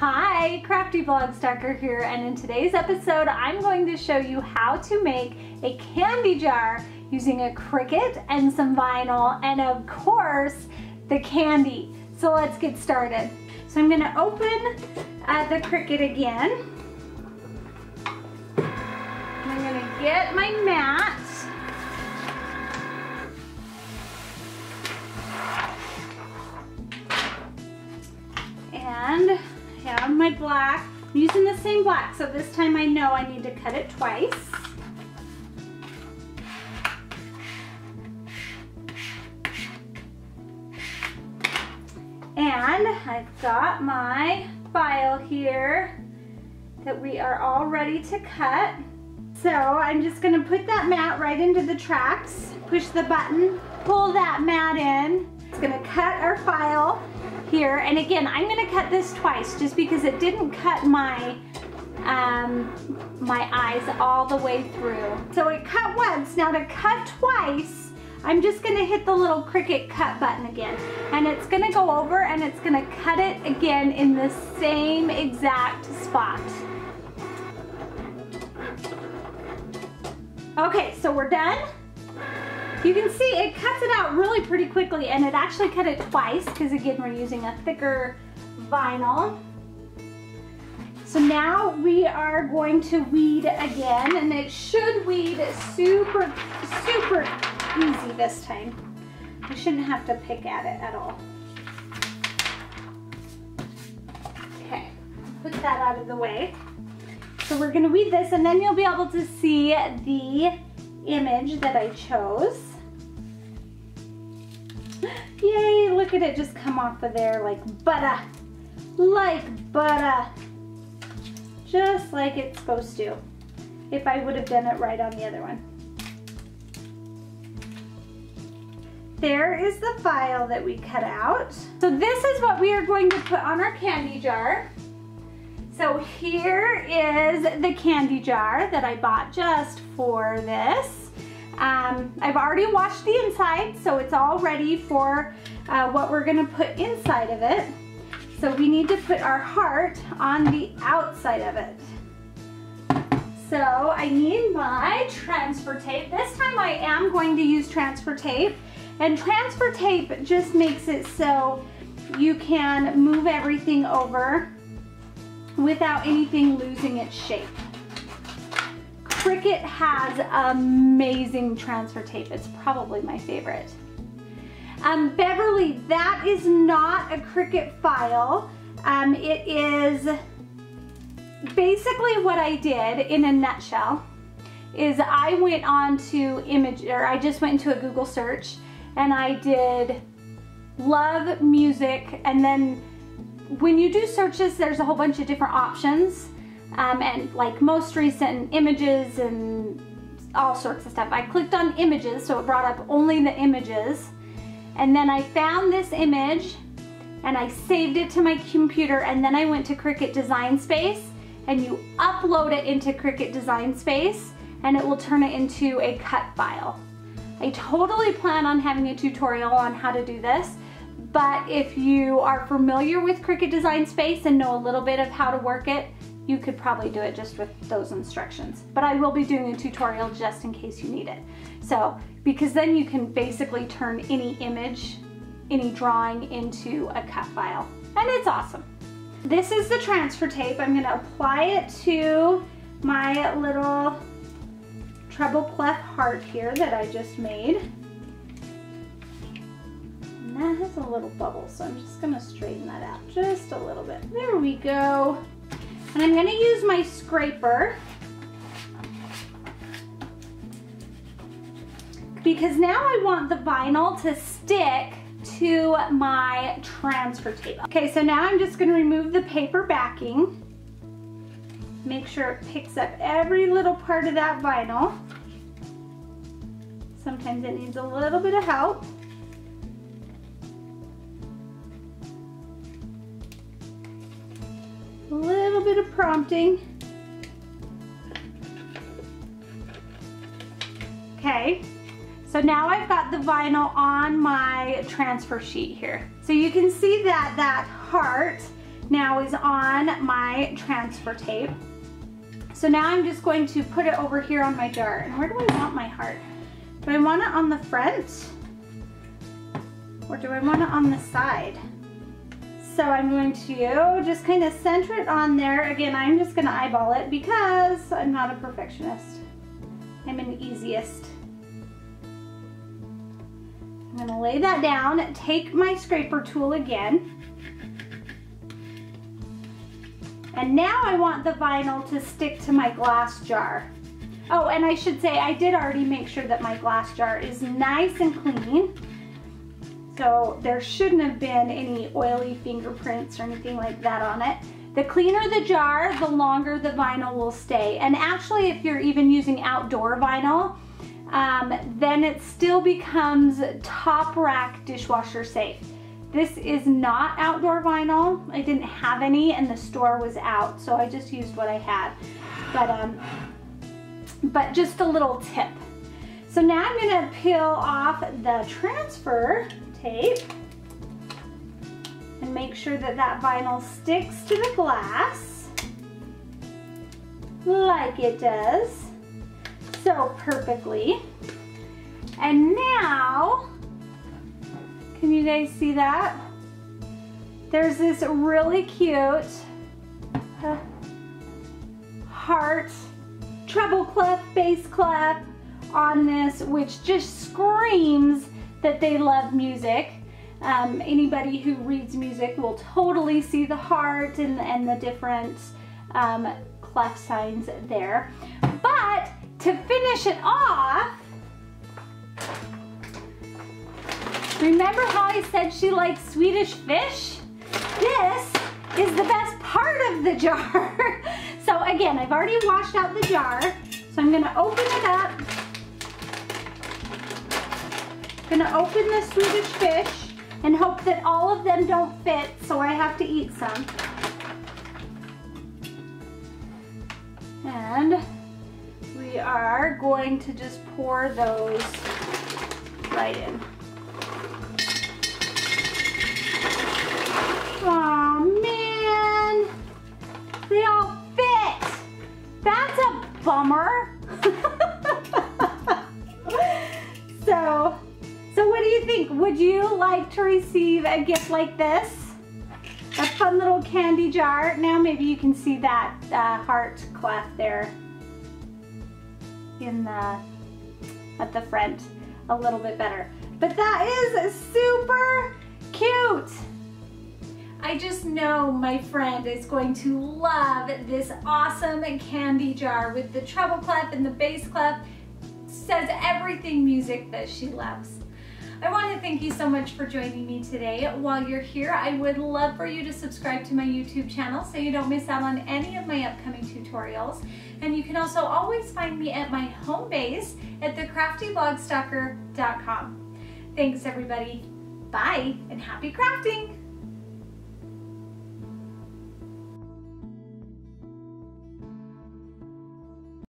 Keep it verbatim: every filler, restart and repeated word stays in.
Hi, Crafty Blog Stalker here, and in today's episode I'm going to show you how to make a candy jar using a Cricut and some vinyl and of course the candy. So let's get started. So I'm going to open uh, the Cricut again. I'm going to get my mat. And I have my black. I'm using the same black, so this time I know I need to cut it twice. And I've got my file here that we are all ready to cut. So I'm just going to put that mat right into the tracks, push the button, pull that mat in. It's going to cut our file here, and again I'm going to cut this twice just because it didn't cut my um, my eyes all the way through. So it cut once. Now to cut twice I'm just going to hit the little Cricut cut button again, and it's going to go over and it's going to cut it again in the same exact spot. Okay, so we're done. You can see it cuts it out really pretty quickly, and it actually cut it twice because again we're using a thicker vinyl. So now we are going to weed again, and it should weed super, super easy this time. You shouldn't have to pick at it at all. Okay, put that out of the way. So we're going to weed this, and then you'll be able to see the image that I chose. Yay, look at it just come off of there like butter, like butter, just like it's supposed to, if I would have done it right on the other one. There is the file that we cut out. So this is what we are going to put on our candy jar. So here is the candy jar that I bought just for this. Um, I've already washed the inside, so it's all ready for uh, what we're gonna put inside of it. So we need to put our heart on the outside of it. So I need my transfer tape. This time I am going to use transfer tape, and transfer tape just makes it so you can move everything over without anything losing its shape. Cricut has amazing transfer tape. It's probably my favorite. Um, Beverly, that is not a Cricut file. Um, it is basically what I did in a nutshell is I went on to image, or I just went into a Google search and I did love music, and then when you do searches, there's a whole bunch of different options, um, and like most recent images and all sorts of stuff. I clicked on images, so it brought up only the images, and then I found this image and I saved it to my computer, and then I went to Cricut Design Space, and you upload it into Cricut Design Space and it will turn it into a cut file. I totally plan on having a tutorial on how to do this. But if you are familiar with Cricut Design Space and know a little bit of how to work it, you could probably do it just with those instructions. But I will be doing a tutorial just in case you need it. So, because then you can basically turn any image, any drawing into a cut file. And it's awesome. This is the transfer tape. I'm gonna apply it to my little treble clef heart here that I just made. That has a little bubble, so I'm just going to straighten that out just a little bit. There we go. And I'm going to use my scraper because now I want the vinyl to stick to my transfer tape. Okay, so now I'm just going to remove the paper backing. Make sure it picks up every little part of that vinyl. Sometimes it needs a little bit of help. A little bit of prompting. Okay, so now I've got the vinyl on my transfer sheet here. So you can see that that heart now is on my transfer tape. So now I'm just going to put it over here on my jar. And where do I want my heart? Do I want it on the front? Or do I want it on the side? So I'm going to just kind of center it on there. Again, I'm just gonna eyeball it because I'm not a perfectionist. I'm an easiest. I'm gonna lay that down, take my scraper tool again. And now I want the vinyl to stick to my glass jar. Oh, and I should say I did already make sure that my glass jar is nice and clean. So there shouldn't have been any oily fingerprints or anything like that on it. The cleaner the jar, the longer the vinyl will stay. And actually, if you're even using outdoor vinyl, um, then it still becomes top rack dishwasher safe. This is not outdoor vinyl. I didn't have any and the store was out, so I just used what I had. But, um, but just a little tip. So now I'm gonna peel off the transfer tape and make sure that that vinyl sticks to the glass like it does so perfectly. And now, can you guys see that? There's this really cute uh, heart, treble clef, bass clef on this, which just screams that they love music. Um, anybody who reads music will totally see the heart and, and the different um, clef signs there. But to finish it off, remember how I said she likes Swedish fish? This is the best part of the jar. So again, I've already washed out the jar. So I'm gonna open it up. Gonna open the Swedish fish and hope that all of them don't fit, so I have to eat some. And we are going to just pour those right in. Aw, man, they all fit. That's a bummer. so, so what do you think? Would you like to receive a gift like this? A fun little candy jar. Now maybe you can see that uh, heart clef there in the at the front a little bit better. But that is super cute. I just know my friend is going to love this awesome candy jar with the treble clef and the bass clef. It says everything music that she loves. I want to thank you so much for joining me today. While you're here, I would love for you to subscribe to my YouTube channel so you don't miss out on any of my upcoming tutorials. And you can also always find me at my home base at the crafty blog stalker dot com. Thanks everybody. Bye and happy crafting!